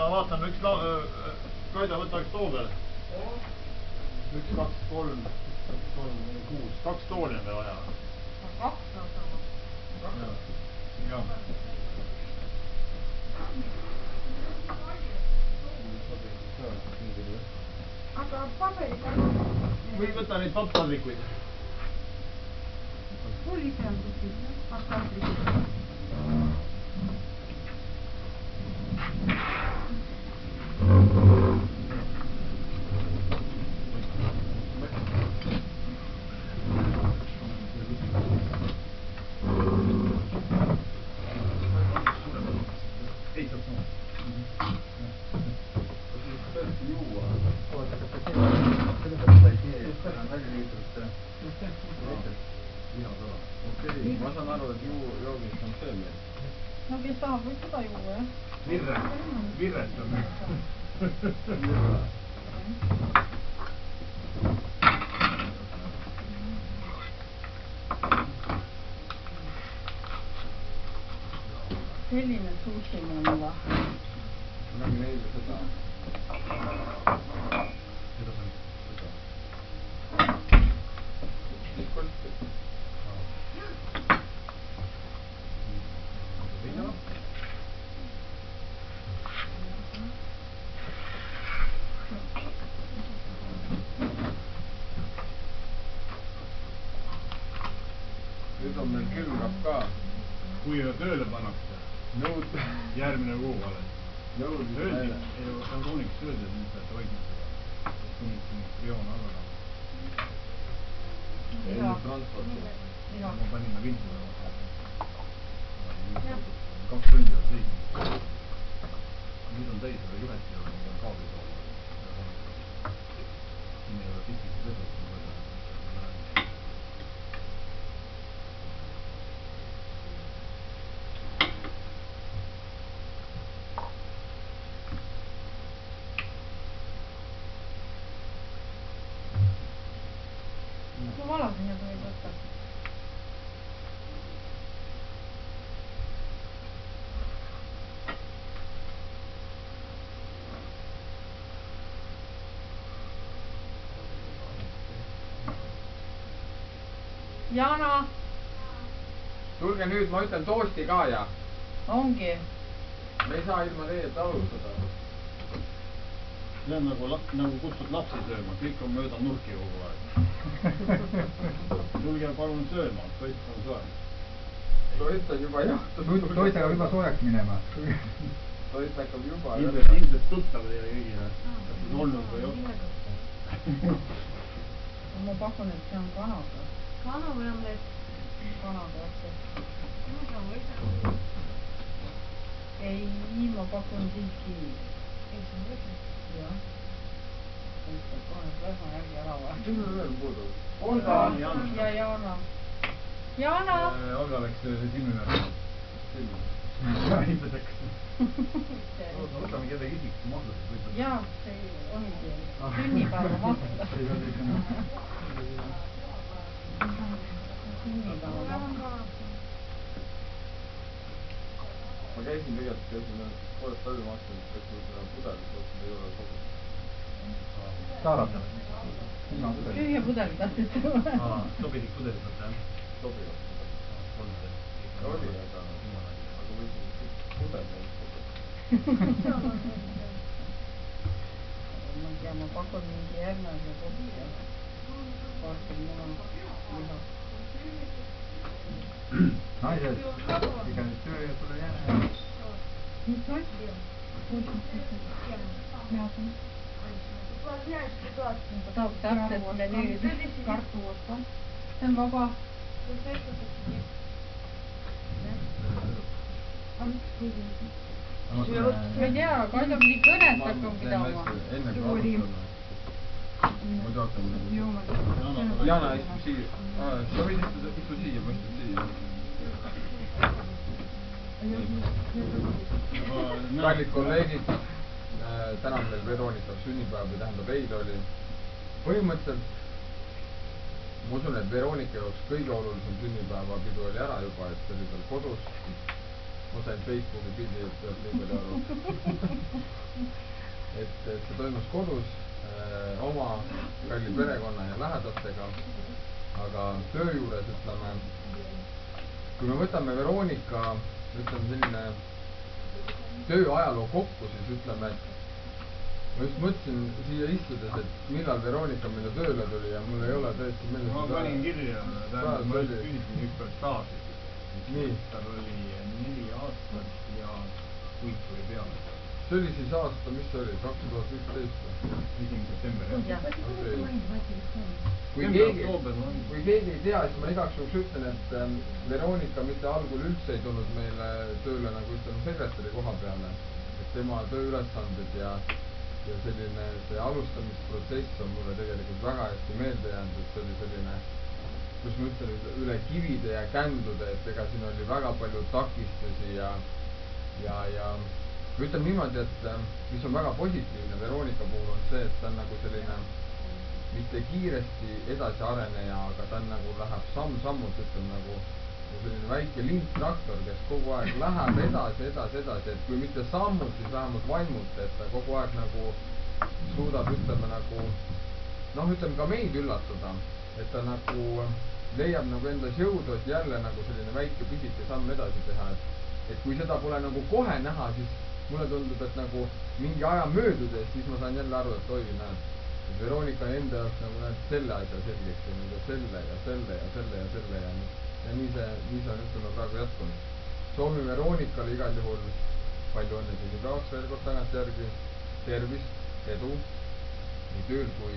det har vært en skøyt av et slags stål. Ja. Et slags stål. En god slags stål igjen det var her. Ja. Qui questa è tutta liquida. Pulita così, abbastanza. Elinin soğuşayım onunla. Ben neydi kısa? Jana! Tulge nüüd, ma ütlen toosti ka ja. Ongi. Me ei saa ilma teed alustada. See on nagu kutsud lapsi sööma, kõik on mööda nurki kogu aeg. Tulge palun sööma, toit on soe. Toit on juba jah. Toit hakkab juba soojaks minema. Toit hakkab juba. Ilmselt tuttav ei ole kõigile. Kas on olnud või joh? Ma pakun, et see on kanaga. Kana või on need? Kanaga asja. Ei, ma pakun siiski. Ei, see on võtla? Jah. Võtla kaanad lähma järgi ära või? Siin on veel puudu. Olga ja Jana. Jana! Olga läks silmi ära. Silmi. Ja, ilmeseks. Võtame keda isiks mahtusid. Jah, see ongi. Sünnipäeva mahtuda. Ma käisin poolest läbi maksnud, et kui seda pudelit ootsin, ei ole kogu. Saarata. Tühja pudelit asjad. Sobilik pudelit asjad, jah? Sobilik. Oli, aga võisin pudelit kogu. Ma ei tea, ma pakun mingi järgmise kogu. Naised, iga nüüd töö ja tule jääne. Mis on? Saab täpselt mulle nüüd kartu osta. See on vaba. Ma ei tea, Kaido pidi kõnet hakkab pidama. Ma teatan mulle. Jana istub siia. Sa võid istu siia, ma istun siia. Kallid kolleegid, täna meil Veronikas sünnipäev või tähendab eile oli. Põhimõtteliselt, ma usun, et Veronika jaoks kõige olulisem sünnipäeva pidu oli ära juba, et see oli tal kodus. Oltre in Facebook e quindi per lì loro. Et see toimus kodus oma kalli perekonna ja lähedastega, aga töö juures, ütleme, kui me võtame Veronika, ütleme, selline tööajaloo kokku, siis ütleme, et ma just mõtlesin siia istudes, et millal Veronika minu tööle tuli ja mul ei ole tõesti meeles. Ma panin kirja, tähendab, ma küsisin ükskord staaži. Nii. Tal oli 4 aastat ja kuid tuli peale. See oli siis aasta, mis see oli? 2011. 1. september, jah? Kui keegi ei tea, siis ma igaks juhuks ütlen, et Veronika mitte algul üldse ei tulnud meile tööle nagu ütleme sekretäri koha peale. Tema tööülesanded ja selline see alustamisprotsess on mulle tegelikult väga hästi meelde jäänud, et see oli selline, kus ma ütlen, üle kivide ja kändude, et ega siin oli väga palju takistusi ja ma ütlen niimoodi, et mis on väga positiivne Veronika puhul on see, et ta on nagu selline mitte kiiresti edasi areneja, aga ta on nagu läheb samm-sammult, ütleme nagu selline väike lintraktor, kes kogu aeg läheb edasi, et kui mitte sammult, siis vähemalt vaimult, et ta kogu aeg nagu suudab, ütleme nagu, noh, ütleme ka meid üllatada, et ta nagu leiab nagu endas jõudu, et jälle nagu selline väike pisike samm edasi teha, et kui seda pole nagu kohe näha, siis mulle tundub, et nagu mingi aja möödudes, siis ma saan jälle aru, et oi, näed, Veronika enda jaoks nagu näed selle asja selgeks ja selle ja nii see on ütlema praegu jätkunud. Soovin Veronikale igal juhul palju õnne sünnipäevaks veel kord tagantjärgi, tervist, edu, nii tööl kui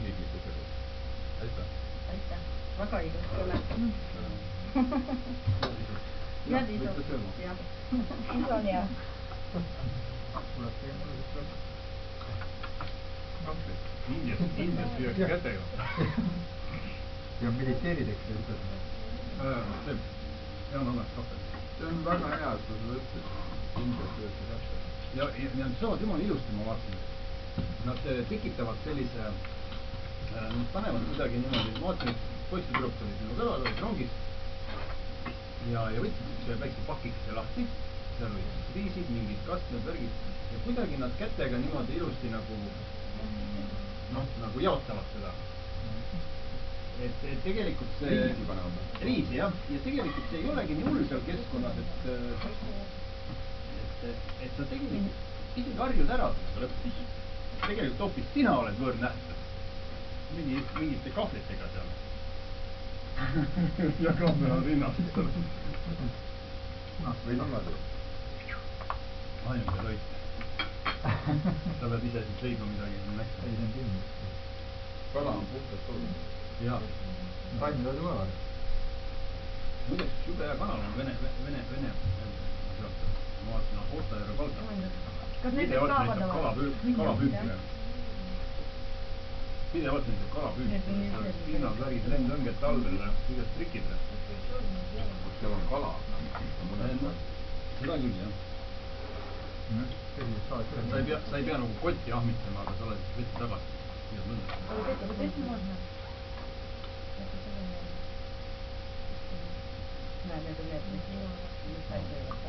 isiklikus elus. Aitäh! Aitäh! Väga ilus tuleb! Head isud, jah. Isud on hea. Indiast viiaks kätega. Ja mediteerideks või ütlesime? See on alles kapet. See on väga hea, et sa seda ütlesid. Indiast viiaks kätega. Ja needsamad jumala ilusti ma vaatasin. Nad tekitavad sellise, nad panevad midagi niimoodi. Ma vaatasin, et poistetüdruk oli minu kõrval, olid rongis. Ja võtsid selle väikse pakikese lahti, seal olid riisid, mingid kastmed, värgid ja kuidagi nad kätega niimoodi ilusti nagu jaotavad seda. Et tegelikult see... Riisi panevad. Riisi, jah. Ja tegelikult see ei olegi nii hull seal keskkonnas, et sa tegelikult pidid harjud ära seda lõpus. Tegelikult hoopis sina oled võõrnähtav. Mingite kahvlitega seal. Ja kaamera on rinnast. Või tagasi. Ainult ja toit. Sa pead ise siis leidma midagi. Ei, see on kinni. Kala on puhtast olnud. Jaa. Taimid oli vaja. Muides jube hea kanal on Vene. Ma vaatasin, et Ostajööre palda. Kas need saavad olema? Kalapüüki. Pidevalt neid kalapüüd, pinnad värgid, lendõnged talvele, igast trikidele. Kus seal on kala? Seda küll, jah. Sa ei pea nagu kotti ahmitama, aga sa oled vett tagasi. Mida mõnda? Näed, need on need, mis asja ei võta.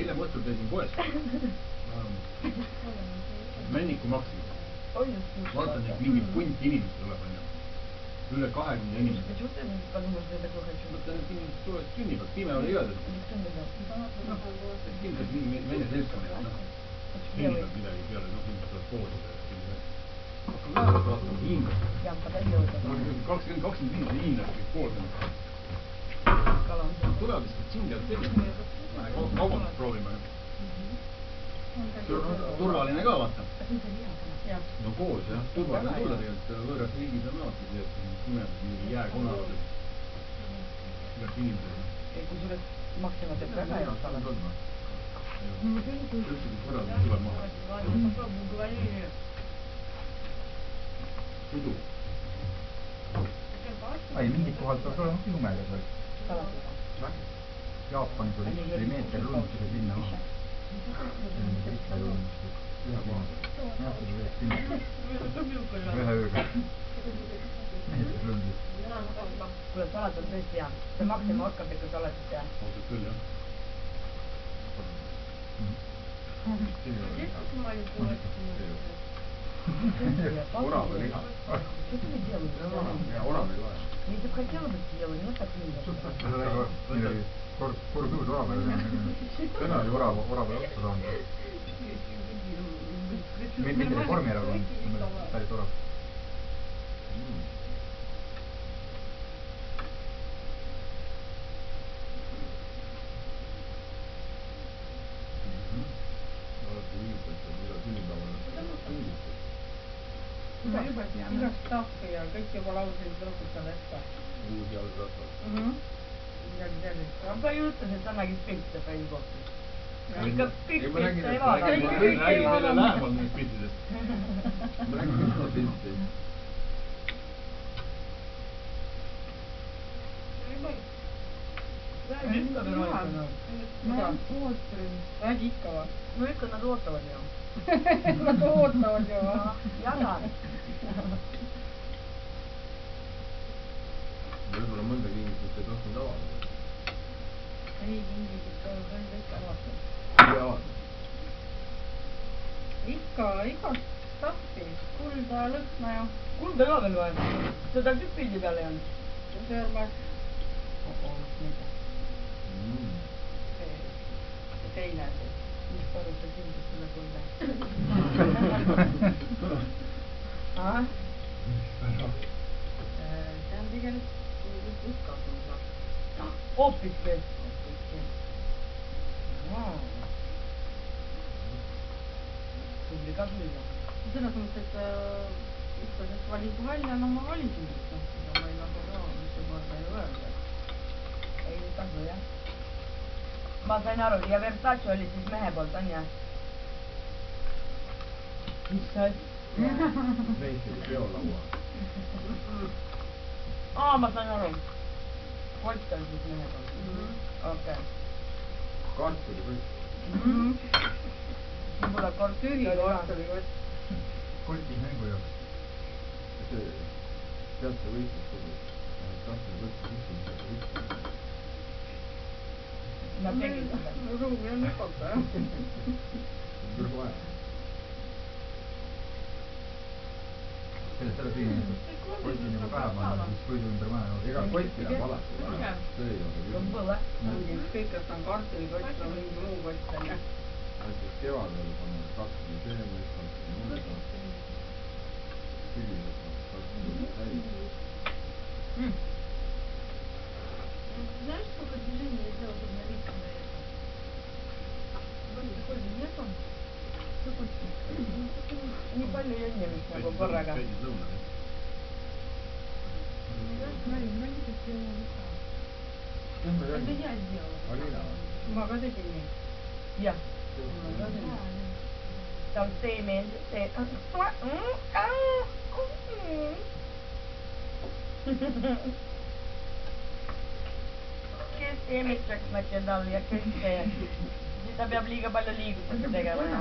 Eile mõttel teisin poes. Männiku maksiga. Vaatan, et mingi punt inimest tuleb. Üle 20 inimest. Mõtlen, et inimesed tulevad sünnivad. Pime oli jõudnud. Kindlasti mingi mene selskane. Sünnivad midagi peale. Inimesed tuleb koolida. Hakkab lähedalt vaatama hiinlast. 25 hiinlast kõik koolida. Tulevad lihtsalt sünnivad sellised. Kaubandust proovime. Turvaline ka vaata. No cosa? Tu guarda nulla che allora figli da notte si è una migliaia con l'altro. La finita. E così la macchina del terra è stata la donna. Questo è ancora la mamma. E tu? Vai, mi dico altro solo, non ti numero poi. Che ho fatto di mettere l'11 di no? Kyllä salat on tosiaan. Se maksima oskappi, kun salat sitä. Oltu kyllä. Уравнила. Что ты делаешь? Я уравнила. Я так хотела бы сделать, но так не делаю. Корду уравнила. Ты на уравнила, пожалуйста. Медведь реформирован. Ставит урав. Да, и расставка я, как я была уже из рук и колеса. Я уже расставка. Я взяли. Там поются, это сама инспекция по изборке. И как пикпик стояла. И как пикпик стояла. Нахман не спитились. Брагин не спитились. Рыбой. Да, винка нормально. Да, острый. А дикого. Ну, это на золотого делал. На золотого делал. Я да. Даже в Роман Галине Пустотов не давал. Они деньги пускают, да, и давал. Ikas tappis kulda lõhna ja kulda ka veel vaja. Seda küll pildi peale ei olnud. Ja see on vaja. See teine see, mis parutas ilmselt selle kulda. Aa? See on tegelikult üskasunud. Oopis veel. Tubli ka süüda. Selles mõttes, et üksades valib välja, no ma valisin. Seda ma ei nagu rõa, mis see korda ei öelda. Ei tasu, jah. Ma sain aru, ja Versace oli siis mehe poolt, on jah? Mis sa ütles? Veitsid peolaua. Aa, ma sain aru. Kott on siis mehe poolt. Okei. Kott oli kott. Mulla kott oli kott. Kotti mängu jaoks. Teate võitsid kodus. Kott oli kott, mis on võitsid. Ma tegin seda. Ruumi on nipata, jah? Kõrva aja. Selle kotti nagu päevana, mis koidu ümber maja on. Ega kotti läheb alati. See ei ole küll. Põle. Kõik, kas on kartulikott või muu kott on, jah. Näiteks kevadel on kartuli seemest, kartuli mulle, sügised on kartuli täis. Знаешь, сколько движений я сделала под наличием на этом? Вроде такой же нет он. Не болею немножко, как барага. Смотри, вроде ты сделала века. Это я сделала. Магазин нет. Я. Там семя. Kes teemitseks näkki talli ja kes see. Sitä peab liiga palju liigutada tegema. Ega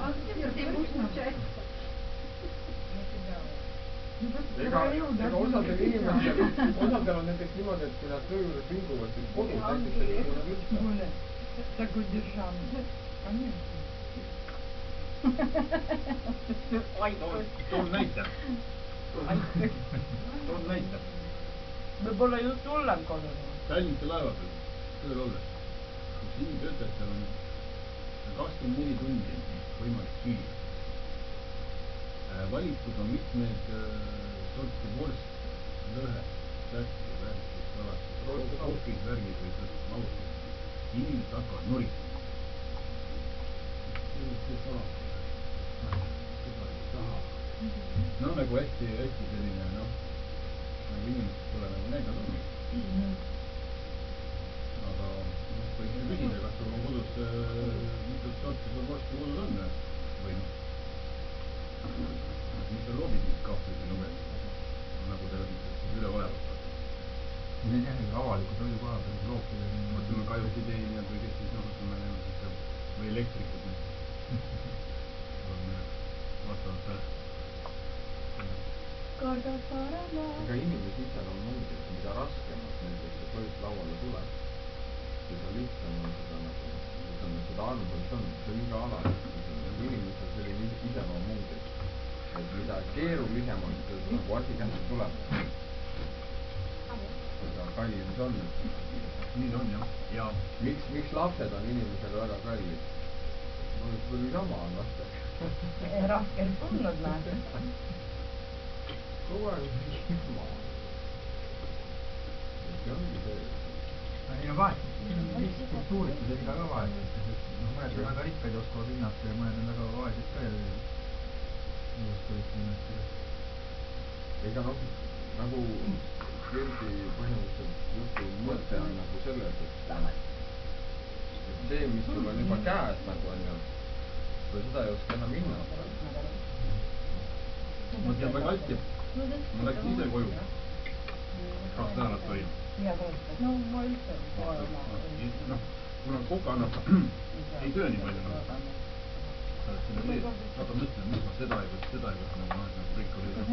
osadel inimestel, osadel on näiteks niimoodi, et kui nad tööjuures vinguvad, siis kodus näiteks ei liiguvad üldse. Такой державный. Конечно. Toon näite. Toon näite. Me pole just tullan kodus. Tallinke laevatel. Kõige olles, kus liinitöötajatel on 24 tundi võimalik süüa. Valitud on mitmed sorti vorst, lõhe, särki, värgid, salased, kokid, värgid või laused. Inimesed hakkavad noritama. See salased. Seda ei taha. non a questi vecchi dell'Ina, no? Ma quindi con la ramoneta non è. No, quindi hai fatto con voto scorso sul vostro voto donna? Bueno. Ma senza l'uomo mi scoppia se non è una potera di più da volare. No, le cose qua per il blocco. Forse un paio di idee in cui questi sono sul manello di campo. Ma elettrico, sì. Basta. Korda parana. Ega inimesi itsel on muidugi, mida raskemalt nendesse lauale tuleb, seda lihtsam on seda arvult on, see on iga ala, inimesed on selline iseloom muidugi, et mida keerulisemalt nagu asi kätte tuleb, seda kallim see on. Nii on jah. Miks lapsed on inimesele väga kallid? Ma olen küll sama on laste. Raskel tunnud läheb. Kogu aeg see ongi see ja vahet kultuurid on väga vahet, mõned on väga rikkad ja oskavad hinnata ja mõned on väga vahet ka ja ei oskavad hinnata ega noh nagu Kirsi põhimõtteliselt jutu mõte on nagu selles, et see mis sul on juba käes nagu on ja seda ei oska enam hinnata mõtlen väga altid. Ma läksin ise koju. 2 nädalat olin. No ma üldse olen. Kuna koka annab, ei töö nii palju. Sa oled selle teed, aga mõtlen, mis ma seda ei võtta, nagu kõik oli. Aga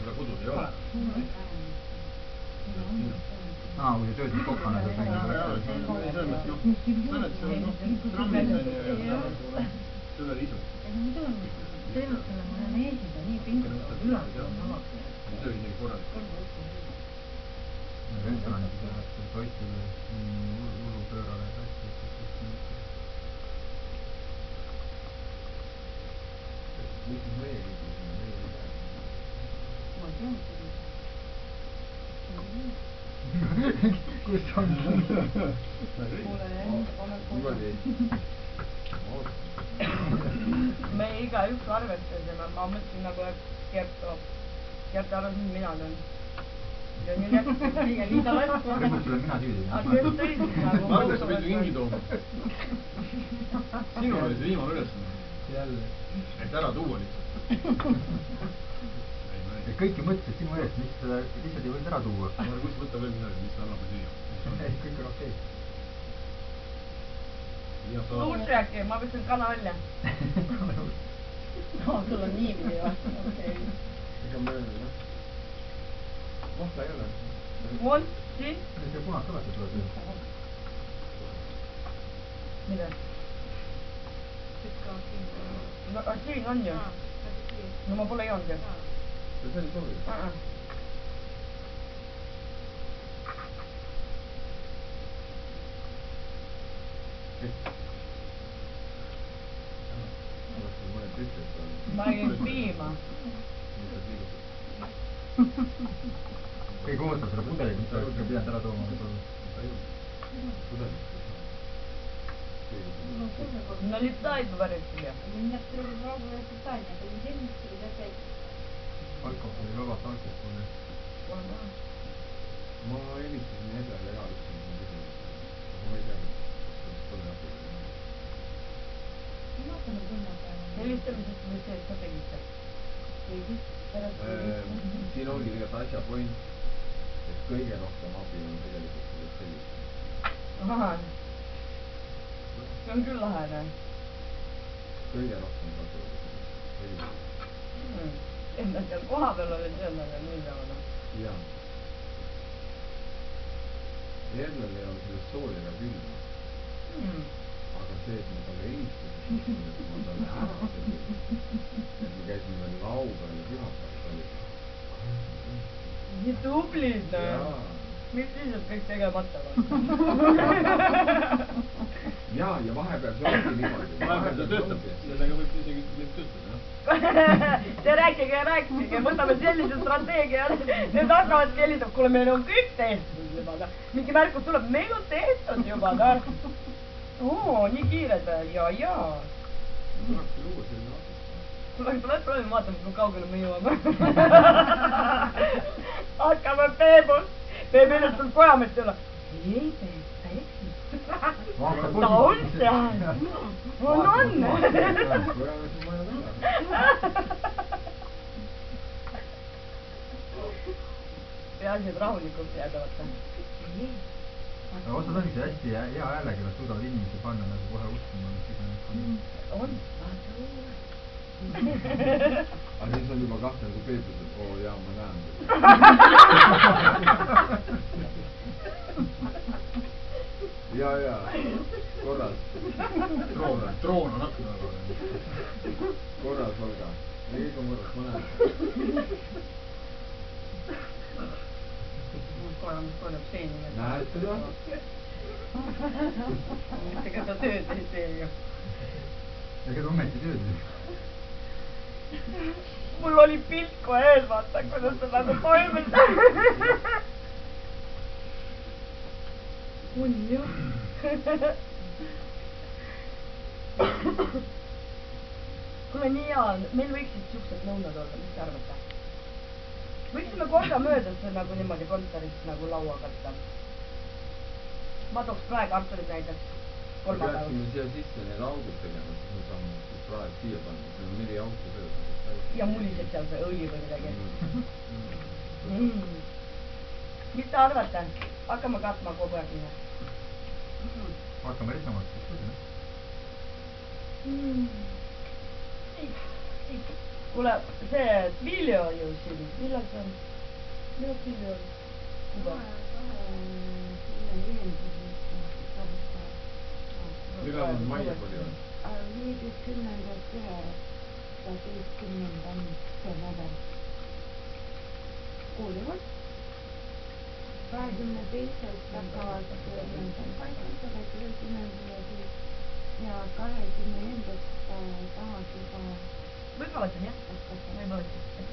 seda kodus ei ole. Kui sa tööd koka annab. Sa oled selle trammis ja selle risu. Sellisele mõne meesida nii pingutada ülastada samaks. See oli nii korralik. Restoranid lähevad toitule ulupöörale hästi. Mis on meelidus? Ma tean seda. Kus on? Mulle me igaüks arvestasime, ma mõtlesin nagu, et Gert arvas, et mina olen. Ja nii läksin, nii ta läks. Aga sulle mina süüdi. Aga Gert tõisid nagu. Arvas, et võidu ingi tooma. Sinu oli see viimane ülesanne. Et ära tuua lihtsalt. Kõiki mõtlesid sinu eest, mis lihtsalt ei võinud ära tuua. Aga kus võtta veel midagi, mis annab me süüa? Kõik on okei. Tuult rääkki, ma võtsin kana välja. No, sul on nii või vastu, okei. Ega mõelda, jah. Kohta ei ole. Montsi. See punast alati tuleb üle. Mida? No, siin on ju. No, ma pole ei olnud ju. See on soovi. Ma olin piima. Kõik ootab selle pudelit, mis sa juurde pidanud ära tooma. Налетай, говорит тебе. У меня второе разовое питание. Понедельник, среда, пятница. Алкоголь, vabast alkoholi. Ma elisin edel ja ütlesin, ma ei tea. Helistamisest või see, et sa tegid? Siin ongi tegelikult asja point, et kõige rohkem abi on tegelikult sellest sellist. See on küll lahene. Kõige rohkem kasuvad. Enne seal koha peal olid sellega nii peale. Jah. Ennel ei ole sellest sooliga külma. Aga see, et ma talle eelistasin, et ma talle ära tegin, et me käisime veel laupäeval ja pühapäeval. Nii tublid, noh. Mis siis, et kõik tegemata on? Jaa, ja vahepeal see ongi niimoodi. Vahepeal see töötab. Sellega võib isegi töötada. See rääkige, võtame sellise strateegia. Need hakkavadki helistab, kuule, meil on kõik tehtud juba. Mingi märkus tuleb, meil on tehtud juba. Nii kiired veel, jaa. Блядь, правильно матом звукал, говорю, мы его. А кого пебус? Пебель с пламя стена. Ей, секси. Да он сядет. Вон он. Я siin rahulikult jäädavata. Osa tõngi see hästi hea häälega, et suudavad inimesi panna nagu kohe uskuma. On, vaadu. Aga siis on juba kahtel kui peetud, et oo jaa, ma näen. Jaa, jaa. Korras. Troon on nakkuna korras. Korras olga. Ei, kui mõrras, ma näen. Kohe on seeni. Näed seda? Ega ta tööd ei tee ju. Ega ta ometi tööd ei. Mul oli pilt kohe eel, vaata, kuidas ta läheb toimed. Ui jah. Kuule, nii hea on. Meil võiksid siuksed lõunad olla, mis te arvate? Võiksime korda möödas nagu niimoodi kontorist nagu laua katta. Ma tooks praegu Arturid näidaks. Me peaksime siia sisse need augud tegema, siis me saame praegu siia panna. See on neli augu peale. Ja mulised seal see õli või midagi. Mis te arvate? Hakkame katma kogu aeg minna. Hakkame risamalt. Siit. Kuule, see video ju siin, millal see on? Millal video on? Kuba? Millal on maia palju on? 15. Kuulivad? 22. Hakkavad ja 20. Tahad juba Võib-olla siin, jah? Võib-olla siin.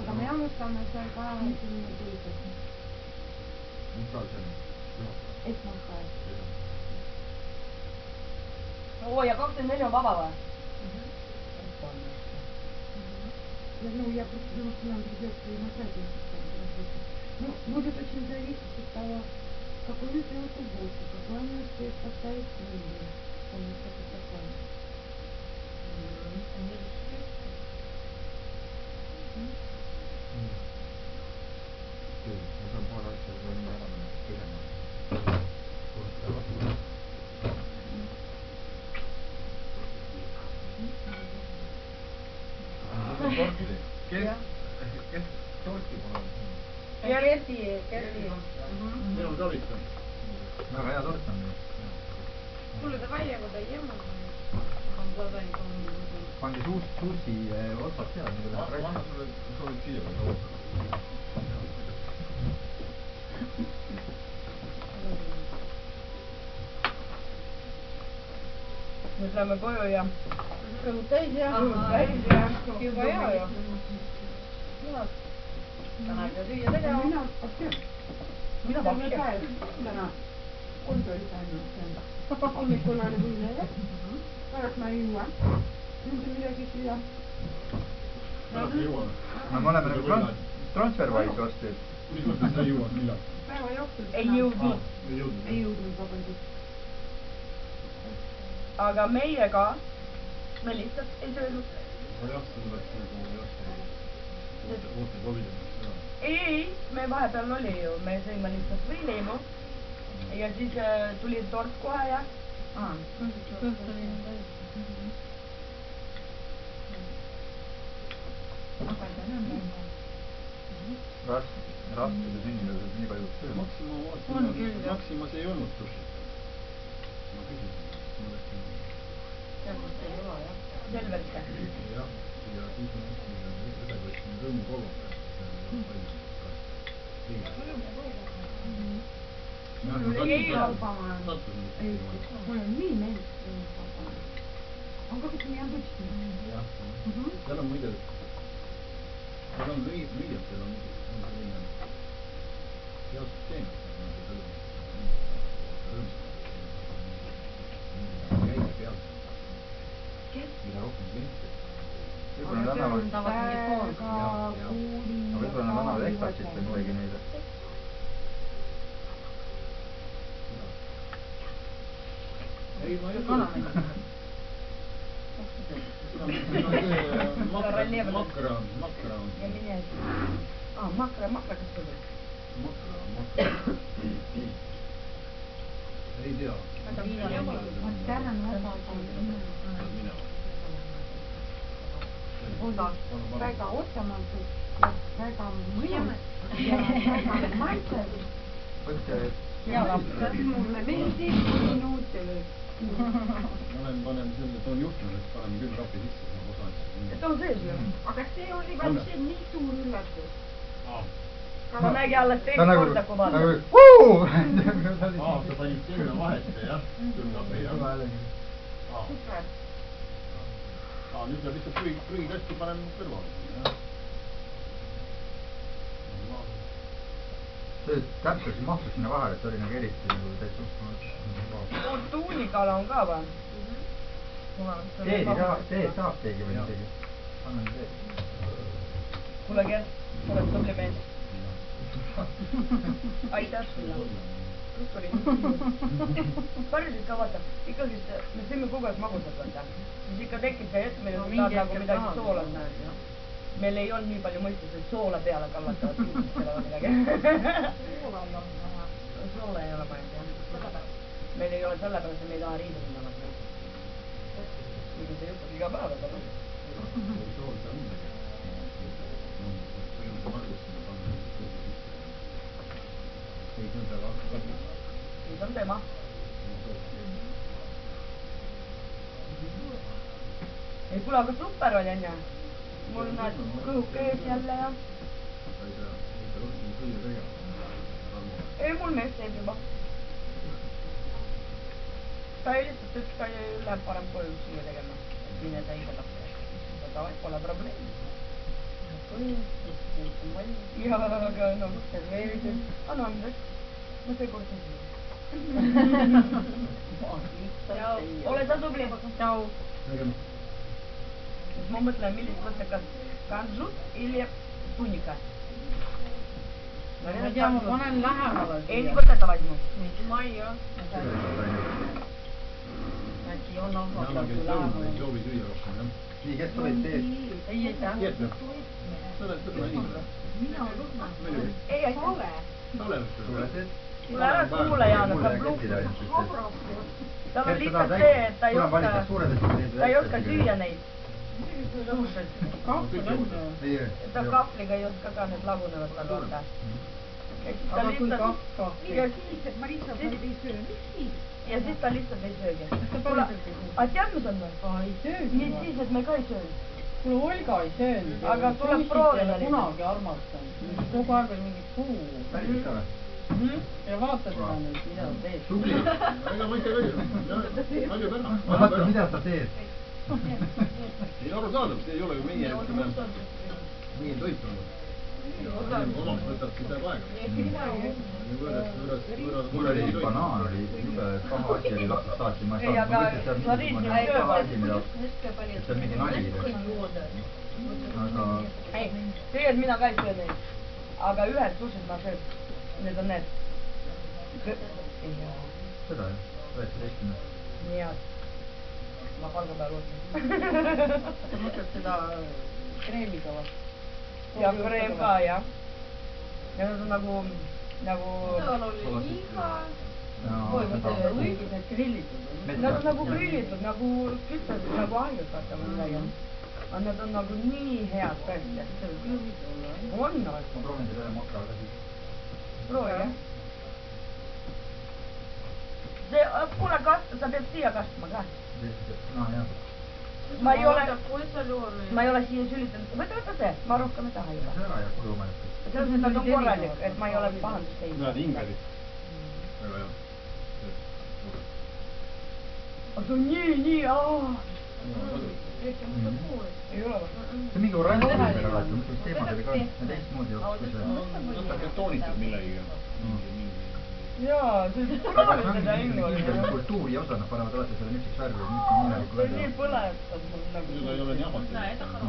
Aga me alustame seal ka sinna teisest. Mis tal see on? Esmaspäev. Oo, ja 24 on vaba või? Ну, я просто думаю, что нам придется и на сайте. Ну, будет очень зависеть от того, какой мы сделаем субботу, какой мы успеем поставить книги. Потому что это такое. Kuule, davai, aga ta ei jääma. Pange suusi otsas seal, mida läheb rääkima. Soovid siia või otsas? Me läheme koju ja kõhud täis ja juba hea ja. Tänad ja süüa tegema. Mina pakki. Mina pakki. Täna kontorita ainult. Hommikul on võinele. Pärast ma ei jõua. Nüüd on midagi siia. Pärast ei jõua. Me oleme nagu transferwise ostis. Mis mõttes ei jõua? Millal? Päeva jooksul. Ei jõudnud. Ei jõudnud. Ei jõudnud, vabandust. Aga meie ka. Me lihtsalt ei söönud. Ma jahtsin oleks nagu jahtsin. Ootan kovidimist. Ei, me vahepeal oli ju. Me sõime lihtsalt võileimu. Ja siis tuli tort kohe ja raskide sünnile see nii palju töö. Maximas ei olnud tushit. Ma küsisin. Selmust ei ole, jah. Selverke. Jah, ja siis on üle võtsin rõõmukoguga. See on palju raskid. Nii meeldis on kogeti neabõtsi. Seal on muide seal on lüüjatel on jaotusteen rõõmstab käige peal mida rohkem klientid Võib-olla nädala eks tahtsid või midagi neile. Ei, ma ei ole. Makra on. Makra, kas see võiks? Makra. Ei tea. Ma tänan väga. On väga otsamatud ja väga mõjus ja väga maitsed. Ja lapsed mulle meeldib minuutele. Ma olen panen selle, et on juhtunud, et paneme küll rapi sisse. Et on sees ju. Aga see oli väikse nii suur üllatus. Ma nägi alles teist korda kuvada. Sa panid sinna vahesse, jah? Super. Nüüd läheb lihtsalt prügikasti parem kõrvale. See täpselt mahtus sinna vahele, et oli nagu eriti. Tuunikala on ka või? Teed saab teegi või teegi? Annan teed. Kuule, Gert, oled tubli mees. Aitäh sulle. Kus oli? Parisid ka vaata, ikkagist me teeme kogu aeg magusat võtta, siis ikka tekib see hetk, meil on nagu midagi soolas näed. Meil ei olnud nii palju mõistus, et soola peale kallatavad kindlustele või midagi. Soola ei ole paid, jah. Meil ei ole sellepärast, et me ei taha riidu minna. Mida see juhtub iga päeva peale? Sool see on. Siis on tema. Ei kuule, aga super oli enne. Mul nad kõhuk ees jälle ja. Ei, mul meest teeb juba. Ta eelistas üks ka läheb parem koju siia tegema. Mine ta iga lapsega. Pole probleemi. Ja, aga no, serveerides, anandes, ma see korda siin. Ole sa tubli. Tau. Ma mõtlen, millist mõttekas kanžut ili tunika. Ma tea, ma panen lähemale. Ei võteta vaidmu. Ma ei ole. Äkki on alga kanku lähemale. Nii, kes sa võid teed? Ei, ei saa. Ei ole. Tule ära kuule, Jaana, sa plukud. Ta on lihtsalt see, et ta ei oska süüa neid. Ta kahvliga ei oska ka need lagunevad tal olla. Aga kui kahva. Ja siis ta lihtsalt ei söögi. Aga tead, mis on või? Mis siis, et me ka ei söögi? Kuule, Olga ei söönud, aga tuleb proovida kunagi armastanud. Kogu aeg on mingi puu. Päris ole. Ja vaata seda nüüd, mida ta teed. Tubli. Aga ma ikka ei väljub. Ma vaatan, mida ta teed. Ei aru saadab, see ei ole ju meie toitunud. Omast võtab seda aega. Mul oli banaan, oli jube paha asja, oli lapsed saatsi, ma ei saanud mõtlesin, et see on mingi nalja, et see on mingi nalja. Ei, tegelikult mina ka ei söö neid, aga ühed sushid ma söön, need on need. Seda jah, 19. Nii jah, ma palga peal võtsin. Sa mõtled seda kreemiga või? Ja kreem ka, jah. Ja nad on nagu... Seda oli liiga... Või mitte õigused grillitud. Nad on nagu grillitud, nagu kütted, nagu ahjud vaatama midagi. Aga nad on nagu nii head välja. On nad. Ma proovin seda makra ka siis. Proovi, jah. Kuule, sa pead siia kastma ka. Noh, jah. Ma ei ole siia sülitanud. Võta see, ma rohkem ei taha juba. Ära ja koju mäleta. See on seda korralik, et ma ei ole pahandust teinud. Nad ingelit. Väga jah. Aga nii, aah. Ei ole või? See mingi orange teemade alati, mis teemadele ka. Teistmoodi jooksus. Nad on toonitud millegagi. Jaa, siis kultuuri osana panevad alati selle miksik särgi minnaliku välja. See nii põletab mul nagu. Seda ei ole nii ammatud. Näe, ta haru.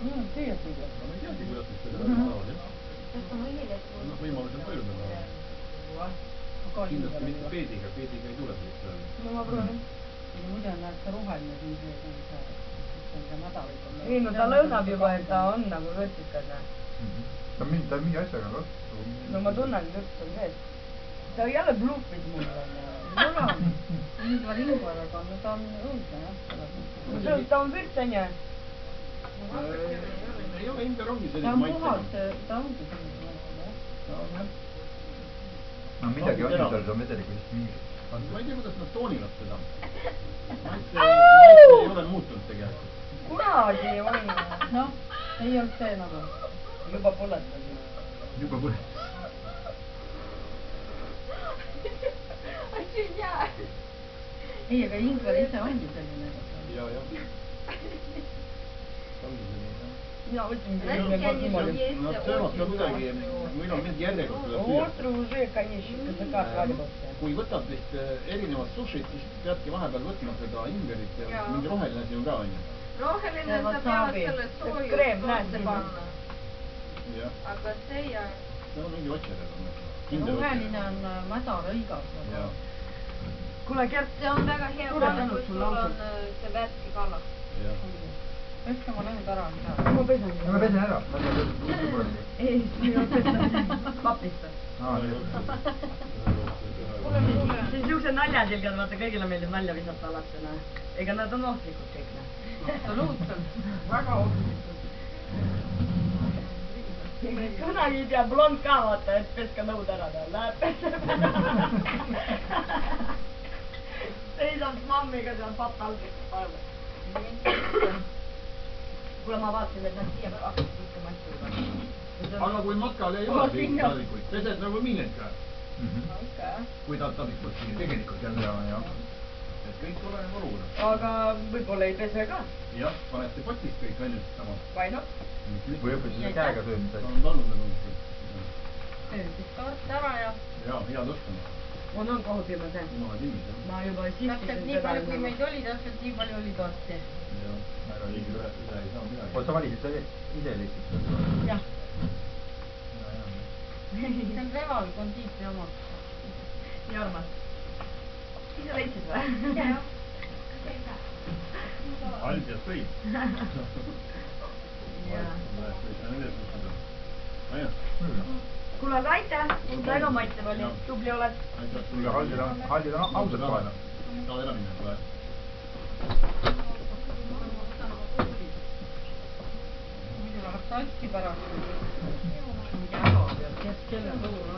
Ma on teed mida. Ma ei teagi, kuidas mis seda saavad. Täst on õigeles. Võimalused pöörduda. Kindlasti mitte peediga, peediga ei tule seda. No ma proovin. Muidu on näed see roheline siin see. Ei, no ta lõunab juba, et ta on nagu võtsikas. Ta on mingi asjaga vastu. No ma tunnen, et lõps on vees. Ta jälle bluffid mulle. Nüüd ma linguaraga, no ta on õudne. Ta on virtsenje. Ei ole enda rongi selline maitse. Ta on puhalt. No midagi on seal, see on vedeliku siis mingi. Ma ei tea, kuidas nad toonivad seda. Maitse ei ole muutunud tegelikult. Kuragi on. Noh, ei olnud see nagu. Juba põletas. Juba põletas. Asi on jää. Ei, aga ingvar ise ongi selline. Jaa, jah. Ongi selline. Mina võtsin kõige. Nad sõnast ka kuidagi, meil on mingi järjekord. Ostru uže, kanishika, takas valgust. Kui võtab vist erinevad sushid, siis peadki vahepeal võtma seda ingverit ja mingi roheline siin ka on. Roheline sa peavad selle soojus soosse panna. Aga see ja... See on mingi otsedega. Roheline on madal õigas. Kuule, Kert, see on väga hea panna, kui sul on see värski kala. Peska ma läinud ära. Ma pesan. Ma pesan ära. Ei, ma pesan. Kapista. Siis juhse naljatilgad, vaata, kõigile meeldib nalja visata alati. Ega nad on ohtlikud kõik. Absoluutselt. Väga ohtlikud. Kunagi ei tea blond ka vaata, et peska nõud ära ta. Läheb peseb. Seisab mammiga, see on papa algeks palju. Kuule, ma vaatasin, et nad siia väga kõike matku juba. Aga kui matkale ei ole siin talikuid, pesed nagu miined ka. Kui ta talikud siin tegelikult jälle jah. Et kõik ole oluline. Aga võibolla ei pese ka? Jah, panete potist kõik ainult sama. Vaino? Või õppis selle käega sööb midagi. On olnud. Sööb siis kaart ära ja... Jaa, hea tõstama. On on kohupima see. Ma olen ilmis, jah. Ma juba siis... Täpselt nii palju, kui meid oli, täpselt nii palju oli kaarti. Jah, ära liigi üle ei saa midagi. Oot, sa valisid selle ise leidsid? Jah. See on Reval kondiitri oma. Nii armas. Ise leidsid või? Jah, jah. Kas ei saa? Aldias võid. Kuule, aga aitäh! Väga maitsev oli, tubli oled. Kuule, Haldid on ausalt vaena. Saad ära minna, kuule. Muidu läheb tassi pärast. Kes kelle tuur?